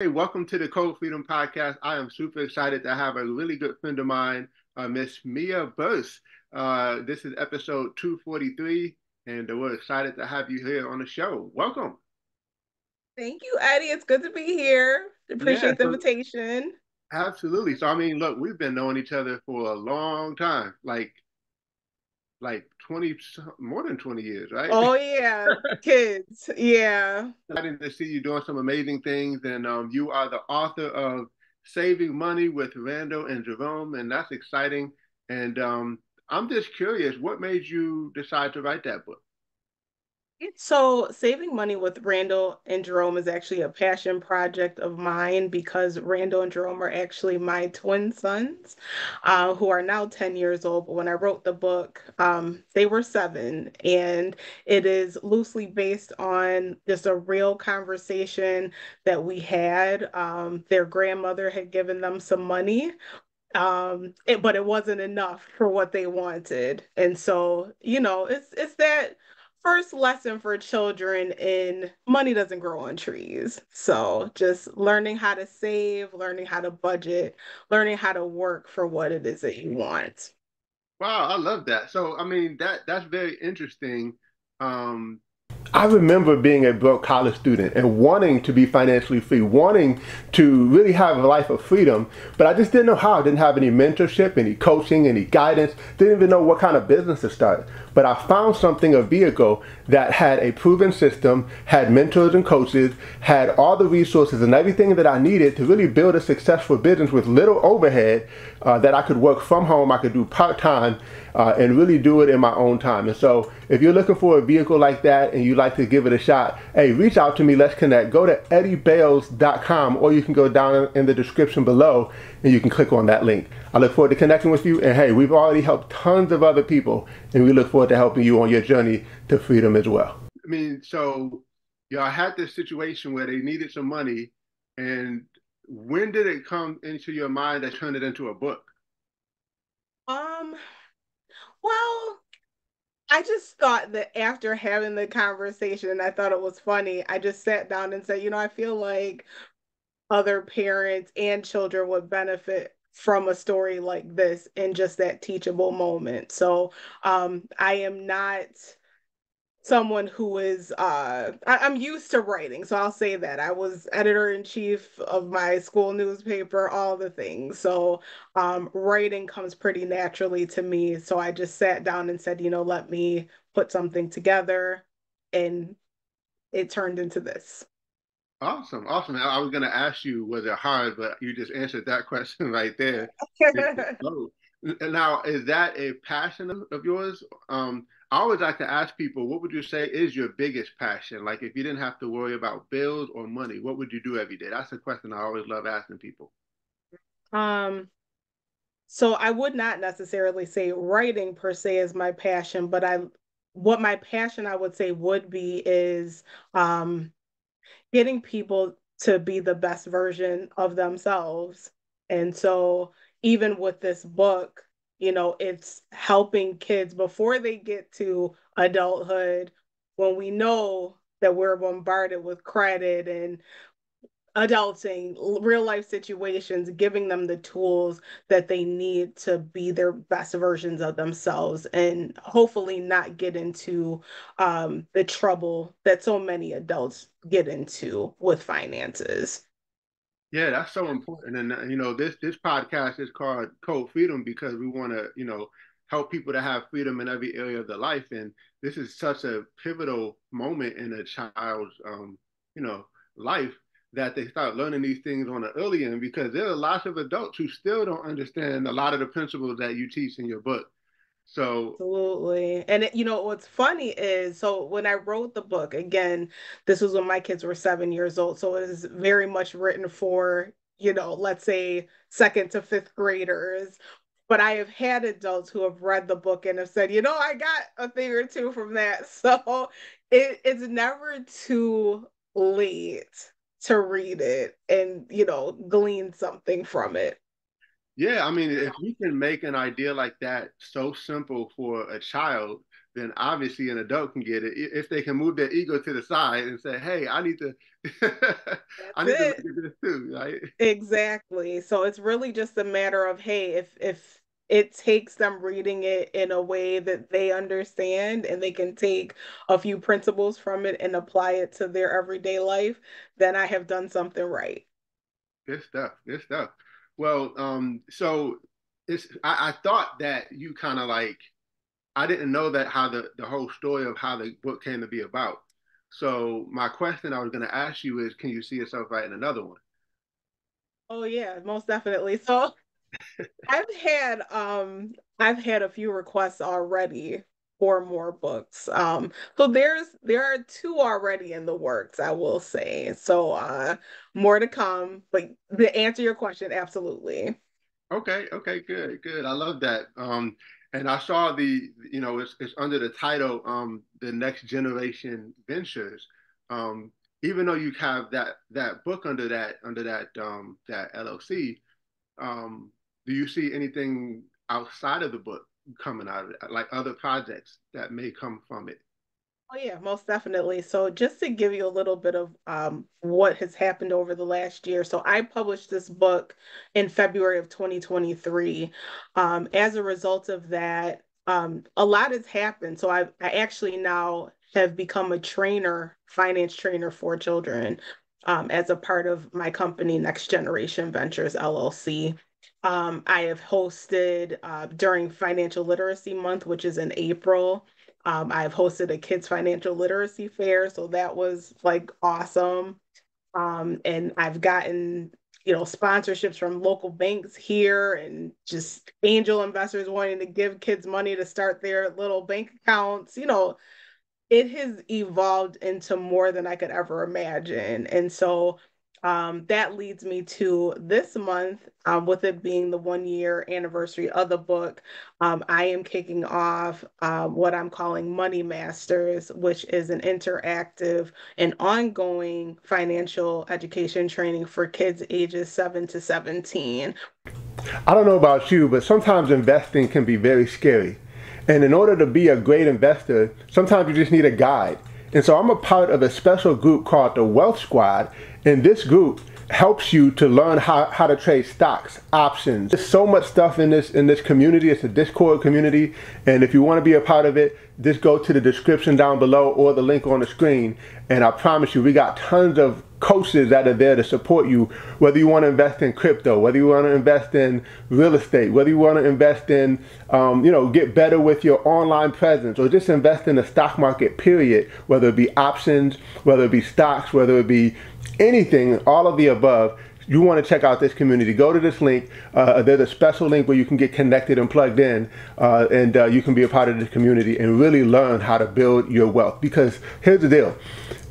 Hey, welcome to the Code Freedom podcast. I am super excited to have a really good friend of mine, Miss Mia Burse. This is episode 243, and we're excited to have you here on the show. Welcome. Thank you, Eddie. It's good to be here. Appreciate the invitation. Absolutely. So, I mean, look, we've been knowing each other for a long time, like more than 20 years, right? Oh yeah. Kids. Yeah. Exciting to see you doing some amazing things. And you are the author of Saving Money with Randall and Jerome, and that's exciting. And I'm just curious, what made you decide to write that book? So Saving Money with Randall and Jerome is actually a passion project of mine because Randall and Jerome are actually my twin sons who are now 10 years old. But when I wrote the book, they were 7, and it is loosely based on just a real conversation that we had. Their grandmother had given them some money. But it wasn't enough for what they wanted. And so, you know, it's that first lesson for children in money doesn't grow on trees. So just learning how to save, learning how to budget, learning how to work for what it is that you want. Wow, I love that. So, I mean, that's very interesting. I remember being a broke college student and wanting to be financially free, wanting to really have a life of freedom, but I just didn't know how. I didn't have any mentorship, any coaching, any guidance, didn't even know what kind of business to start. But I found something, a vehicle that had a proven system, had mentors and coaches, had all the resources and everything that I needed to really build a successful business with little overhead that I could work from home, I could do part-time, and really do it in my own time. And so if you're looking for a vehicle like that and you like to give it a shot, hey, reach out to me. Let's connect. Go to EddieBails.com, or you can go down in the description below and you can click on that link. I look forward to connecting with you. And hey, we've already helped tons of other people, and we look forward to helping you on your journey to freedom as well. I mean, so y'all had this situation where they needed some money, and when did it come into your mind that turned it into a book? Well, I just thought that after having the conversation, I thought it was funny. I just sat down and said, you know, I feel like other parents and children would benefit from a story like this and just that teachable moment. So I am not someone who is, I'm used to writing, so I'll say that. I was editor-in-chief of my school newspaper, all the things. So writing comes pretty naturally to me. So I just sat down and said, you know, let me put something together, and it turned into this. Awesome. Awesome. I was going to ask you, was it hard, but you just answered that question right there. Now, is that a passion of yours? I always like to ask people, what would you say is your biggest passion? Like, if you didn't have to worry about bills or money, what would you do every day? That's a question I always love asking people. So I would not necessarily say writing per se is my passion, but what my passion I would say would be is getting people to be the best version of themselves. And so even with this book, you know, it's helping kids before they get to adulthood, when we know that we're bombarded with credit and adulting, real life situations, giving them the tools that they need to be their best versions of themselves and hopefully not get into the trouble that so many adults get into with finances. Yeah, that's so important. And, you know, this podcast is called Code Freedom because we want to, you know, help people to have freedom in every area of their life. And this is such a pivotal moment in a child's, you know, life that they start learning these things on an early end, because there are lots of adults who still don't understand a lot of the principles that you teach in your book. So absolutely. And it, you know, what's funny is, so when I wrote the book, again, this was when my kids were 7 years old. So it is very much written for, you know, let's say 2nd to 5th graders. But I have had adults who have read the book and have said, you know, I got a thing or two from that. So it's never too late to read it and, you know, glean something from it. Yeah, I mean, if we can make an idea like that so simple for a child, then obviously an adult can get it. If they can move their ego to the side and say, hey, I need to, I need to look at this too, right? Exactly. So it's really just a matter of, hey, if it takes them reading it in a way that they understand and they can take a few principles from it and apply it to their everyday life, then I have done something right. Good stuff. Good stuff. Well, so it's, I thought that you kind of like, I didn't know that how the whole story of how the book came to be about. So my question I was going to ask you is, can you see yourself writing another one? Oh yeah, most definitely. So I've had a few requests already for more books. So there are two already in the works, I will say. So more to come, but to answer your question, absolutely. Okay, good. I love that. And I saw the, you know, it's under the title, the Next Generation Ventures. Even though you have that book under that LLC, do you see anything outside of the book coming out of it, like other projects that may come from it? Oh yeah, most definitely. So just to give you a little bit of what has happened over the last year. So I published this book in February of 2023. As a result of that, a lot has happened. So I actually now have become a trainer, finance trainer for children as a part of my company, Next Generation Ventures LLC. I have hosted during Financial Literacy Month, which is in April. I've hosted a kids financial literacy fair, so that was like awesome. And I've gotten, you know, sponsorships from local banks here and just angel investors wanting to give kids money to start their little bank accounts. You know, it has evolved into more than I could ever imagine. And so that leads me to this month, with it being the 1 year anniversary of the book. I am kicking off what I'm calling Money Masters, which is an interactive and ongoing financial education training for kids ages 7 to 17. I don't know about you, but sometimes investing can be very scary. And in order to be a great investor, sometimes you just need a guide. And so I'm a part of a special group called the Wealth Squad. And this group helps you to learn how to trade stocks, options. There's so much stuff in this community. It's a Discord community. And if you want to be a part of it, just go to the description down below or the link on the screen. And I promise you, we got tons of coaches that are there to support you, whether you want to invest in crypto, whether you want to invest in real estate, whether you want to invest in, you know, get better with your online presence, or just invest in the stock market, period, whether it be options, whether it be stocks, whether it be anything, all of the above. You want to check out this community, go to this link. There's a special link where you can get connected and plugged in, and you can be a part of this community and really learn how to build your wealth. Because here's the deal,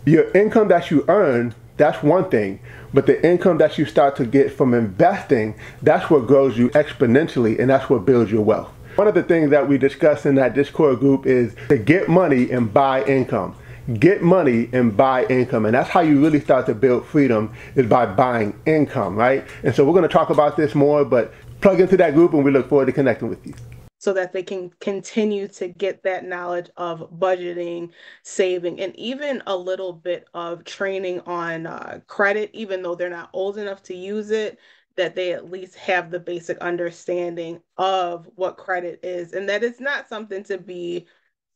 your income that you earn, that's one thing, but the income that you start to get from investing, that's what grows you exponentially, and that's what builds your wealth. One of the things that we discuss in that Discord group is to get money and buy income. Get money and buy income. And that's how you really start to build freedom, is by buying income, right? And so we're going to talk about this more, but plug into that group and we look forward to connecting with you. So that they can continue to get that knowledge of budgeting, saving, and even a little bit of training on credit, even though they're not old enough to use it, that they at least have the basic understanding of what credit is, and that it's not something to be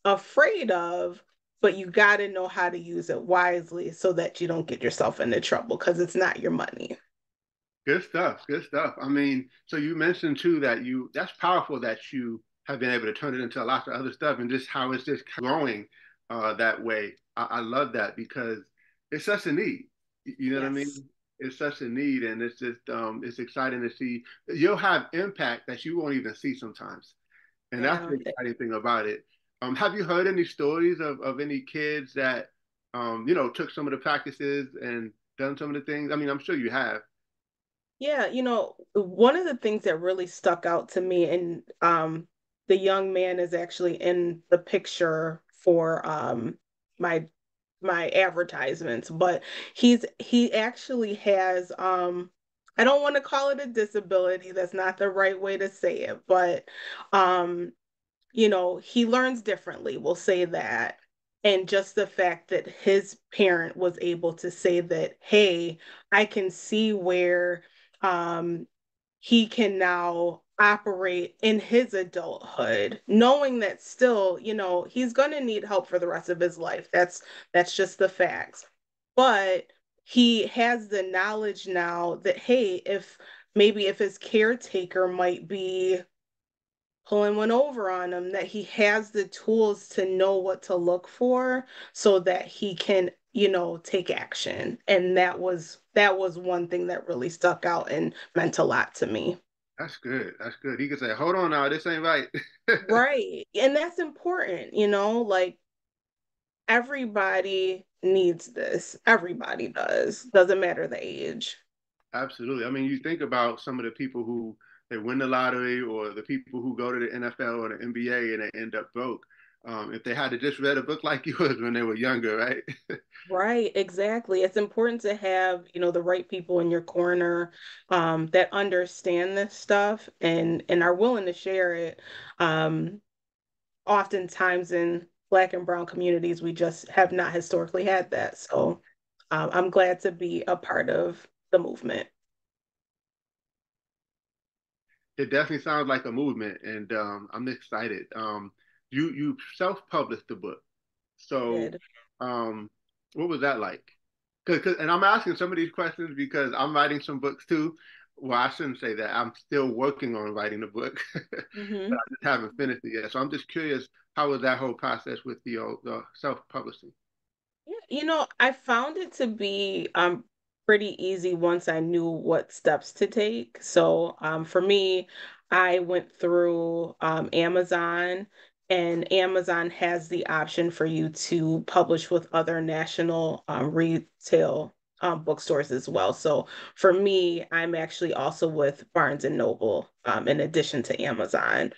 afraid of. But you got to know how to use it wisely so that you don't get yourself into trouble, because it's not your money. Good stuff. Good stuff. I mean, so you mentioned too that that's powerful that you have been able to turn it into a lot of other stuff, and just how it's just growing that way. I love that, because it's such a need. You know what I mean? It's such a need, and it's just it's exciting to see. You'll have impact that you won't even see sometimes. And that's the exciting thing about it. Have you heard any stories of any kids that, you know, took some of the practices and done some of the things? I mean, I'm sure you have. Yeah, you know, one of the things that really stuck out to me, and the young man is actually in the picture for my advertisements, but he actually has, I don't want to call it a disability. That's not the right way to say it, but you know, he learns differently, we'll say that. And just the fact that his parent was able to say that, hey, I can see where he can now operate in his adulthood, knowing that still, you know, he's going to need help for the rest of his life. That's just the facts. But he has the knowledge now that, hey, if his caretaker might be pulling one over on him, that he has the tools to know what to look for so that he can, you know, take action. And that was one thing that really stuck out and meant a lot to me. That's good. That's good. He could say, hold on now, this ain't right. Right. And that's important, you know, like everybody needs this. Everybody does. Doesn't matter the age. Absolutely. I mean, you think about some of the people who they win the lottery, or the people who go to the NFL or the NBA and they end up broke. If they had to just read a book like yours when they were younger, right? Right, exactly. It's important to have, you know, the right people in your corner that understand this stuff and are willing to share it. Oftentimes in Black and Brown communities, we just have not historically had that. So I'm glad to be a part of the movement. It definitely sounds like a movement, and I'm excited. You self-published the book. So what was that like? Cause, and I'm asking some of these questions because I'm writing some books too. Well, I shouldn't say that. I'm still working on writing the book. Mm-hmm. But I just haven't finished it yet. So I'm just curious, how was that whole process with the self-publishing? Yeah, you know, I found it to be pretty easy once I knew what steps to take. So for me, I went through Amazon. And Amazon has the option for you to publish with other national retail bookstores as well. So for me, I'm actually also with Barnes and Noble in addition to Amazon.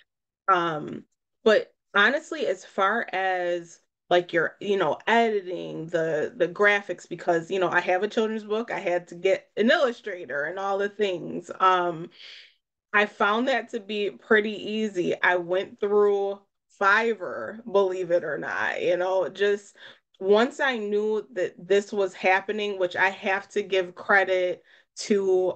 But honestly, as far as like your, you know, editing the graphics, because, you know, I have a children's book, I had to get an illustrator and all the things. I found that to be pretty easy. I went through Fiverr, believe it or not, you know, just once I knew that this was happening, which I have to give credit to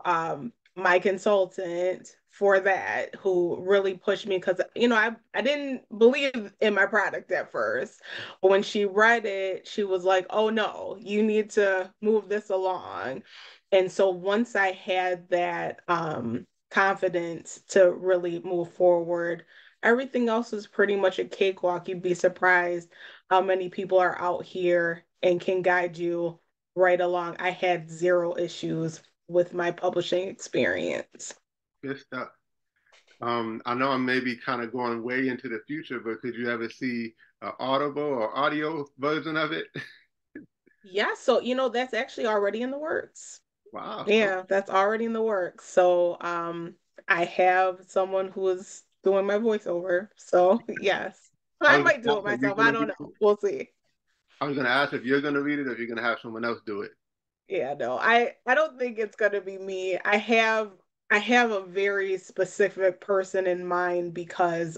my consultant for that, who really pushed me, because, you know, I didn't believe in my product at first. But when she read it, she was like, oh, no, you need to move this along. And so once I had that confidence to really move forward, everything else is pretty much a cakewalk. You'd be surprised how many people are out here and can guide you right along. I had zero issues with my publishing experience. Good stuff. I know I may be kind of going way into the future, but could you ever see an Audible or audio version of it? Yeah. So, you know, that's actually already in the works. Wow. Yeah, that's already in the works. So I have someone who is doing my voiceover, so yes, I might do it myself. I don't know. We'll see. I was gonna ask if you're gonna read it or if you're gonna have someone else do it. Yeah, no, I don't think it's gonna be me. I have a very specific person in mind because,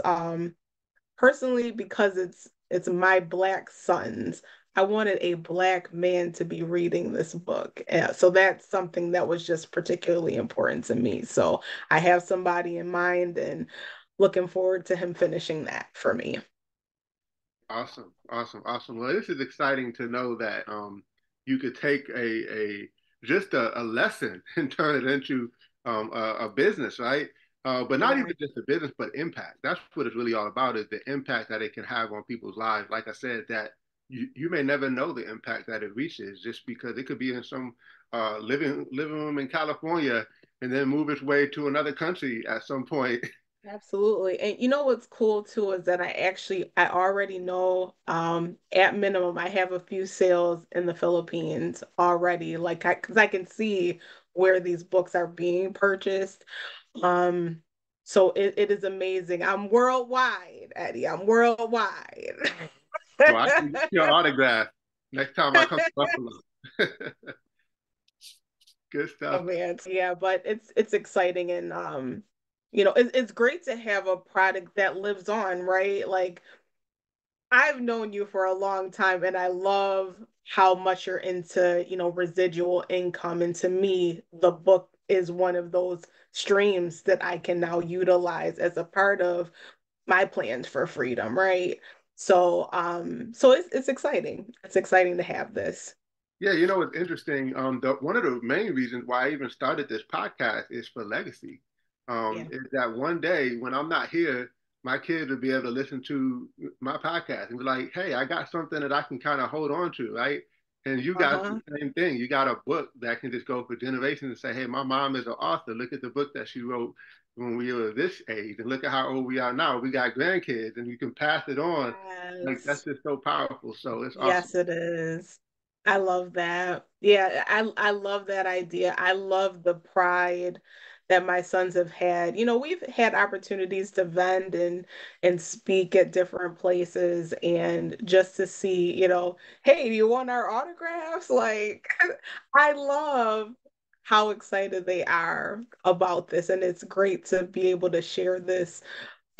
personally, because it's my Black sons. I wanted a Black man to be reading this book. Yeah, so that's something that was just particularly important to me. So I have somebody in mind, and looking forward to him finishing that for me. Awesome, awesome, awesome. Well, this is exciting to know that you could take a lesson and turn it into a business, right? But not even just a business, but impact. That's what it's really all about, is the impact that it can have on people's lives. Like I said, that you may never know the impact that it reaches, just because it could be in some living room in California and then move its way to another country at some point. Absolutely. And you know what's cool too is that I already know at minimum I have a few sales in the Philippines already, like because I can see where these books are being purchased. So it is amazing. I'm worldwide, Eddie. I'm worldwide. Well, I can get your autograph next time I come to Buffalo. Good stuff. Oh, man. Yeah, but it's exciting, and You know, it's great to have a product that lives on, right? Like, I've known you for a long time, and I love how much you're into, you know, residual income. And to me, the book is one of those streams that I can now utilize as a part of my plans for freedom, right? So, so it's exciting. It's exciting to have this. Yeah, you know, it's interesting. One of the main reasons why I even started this podcast is for legacy. Is that one day when I'm not here, my kids will be able to listen to my podcast and be like, hey, I got something that I can kind of hold on to, right? And you got the same thing. You got a book that can just go for generations and say, hey, my mom is an author. Look at the book that she wrote when we were this age. And look at how old we are now. We got grandkids, and you can pass it on. Yes. Like, that's just so powerful. So it's awesome. Yes, it is. I love that. Yeah, I love that idea. I love the pride that my sons have had. You know, we've had opportunities to vend and speak at different places, and just to see, you know, hey, do you want our autographs? Like, I love how excited they are about this. And it's great to be able to share this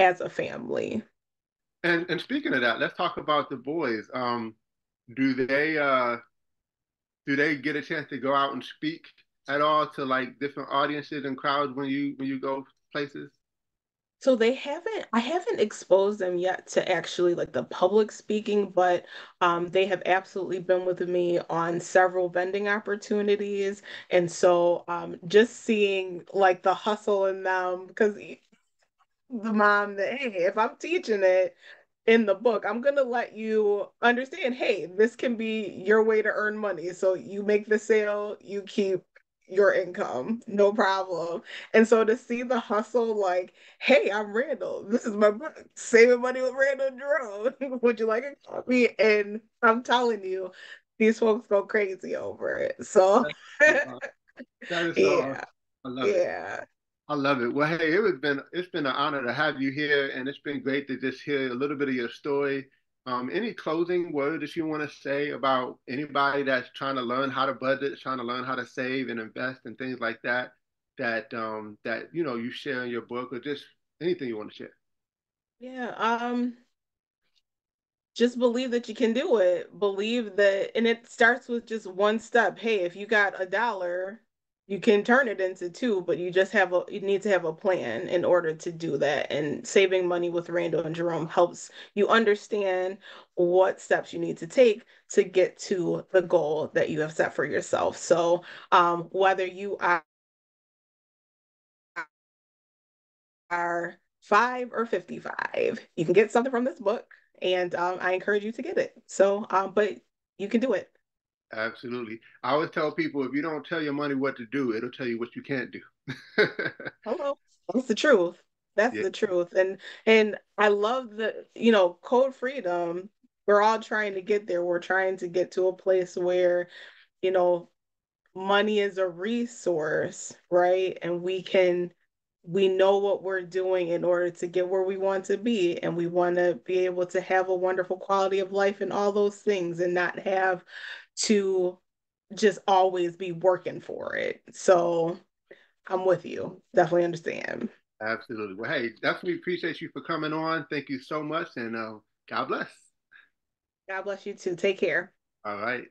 as a family. And speaking of that, let's talk about the boys. Do they get a chance to go out and speak at all to like different audiences and crowds when you go places? So I haven't exposed them yet to actually like the public speaking, but they have absolutely been with me on several vending opportunities. And so just seeing like the hustle in them, because the mom that, hey, if I'm teaching it in the book, I'm going to let you understand, hey, this can be your way to earn money. So you make the sale, you keep your income, no problem. And so to see the hustle, like, hey, I'm Randall, this is my book, Saving Money with Randall and Jerome, would you like a copy? And I'm telling you, these folks go crazy over it. So that is so awesome. I love it. Yeah, I love it. Well, hey, it's been an honor to have you here, and it's been great to just hear a little bit of your story. Any closing word that you want to say about anybody that's trying to learn how to budget, trying to learn how to save and invest and things like that, that you know, you share in your book, or just anything you want to share? Yeah, just believe that you can do it. Believe that, and it starts with just one step. Hey, if you got $1, you can turn it into $2, but you just need to have a plan in order to do that. And Saving Money with Randall and Jerome helps you understand what steps you need to take to get to the goal that you have set for yourself. So whether you are 5 or 55, you can get something from this book, and I encourage you to get it. So, but you can do it. Absolutely. I always tell people, if you don't tell your money what to do, it'll tell you what you can't do. Hello. That's the truth. That's the truth. And I love the, you know, Code Freedom. We're all trying to get there. We're trying to get to a place where, you know, money is a resource, right? And we know what we're doing in order to get where we want to be. And we want to be able to have a wonderful quality of life and all those things, and not have to just always be working for it. So I'm with you. Definitely understand. Absolutely. Well, hey, definitely appreciate you for coming on. Thank you so much. And God bless. God bless you too. Take care. All right.